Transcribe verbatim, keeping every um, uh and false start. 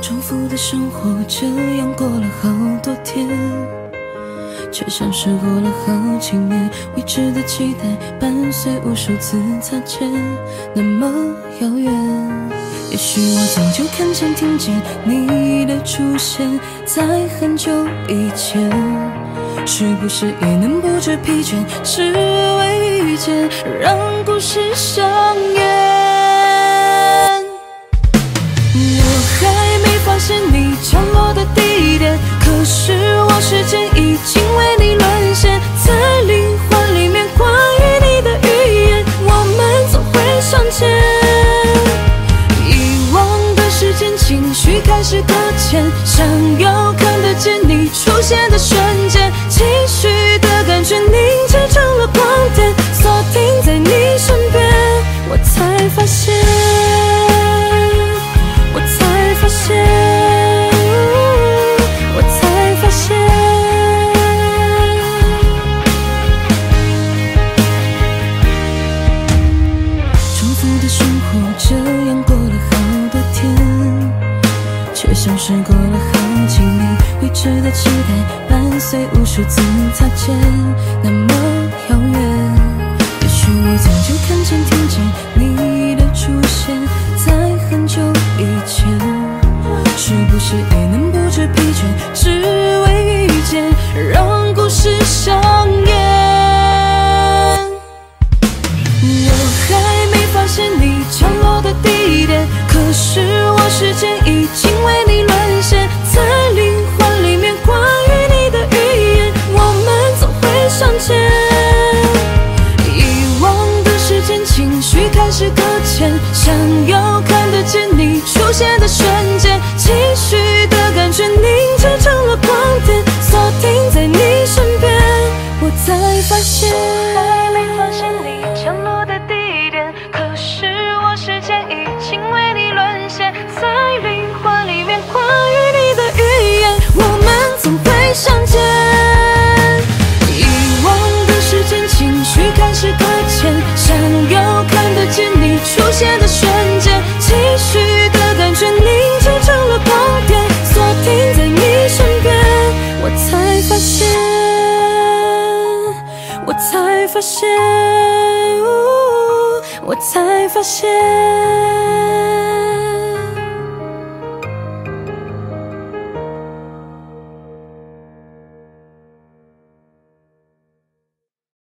重复的生活这样过了好多天，却像是过了好几年。未知的期待伴随无数次擦肩，那么遥远。也许我早就看见、听见你的出现，在很久以前。是不是也能不知疲倦，只为遇见，让故事上演？ 发现你降落的地点，可是我时间已经为你沦陷，在灵魂里面关于你的语言，我们总会相见。遗忘的时间，情绪开始搁浅，想要看得见你出现的瞬间，情绪的感觉凝结成了光点，锁定在你身边，我才发现。 我才发现，重复的生活这样过了好多天，却像是过了好几年。未知的期待伴随无数次擦肩，那么遥远。也许我早就看见、听见你的出现，在很久以前。 是不是也能不知疲倦，只为遇见，让故事上演？我还没发现你降落的地点，可是我时间已经为你沦陷，在灵魂里面关于你的语言，我们总会相见。遗忘的时间，情绪开始搁浅，想要看得见你出现的瞬间。 情绪的感觉凝结成了光点，锁定在你身边，我才发现。我还没发现你降落的地点，可是我时间已经为你沦陷，在灵魂里面关于你的语言，我们总会相见。遗忘的时间，情绪开始搁浅，想要看得见你出现的瞬间，情绪的感觉凝。 发现，我才发现，我才发现。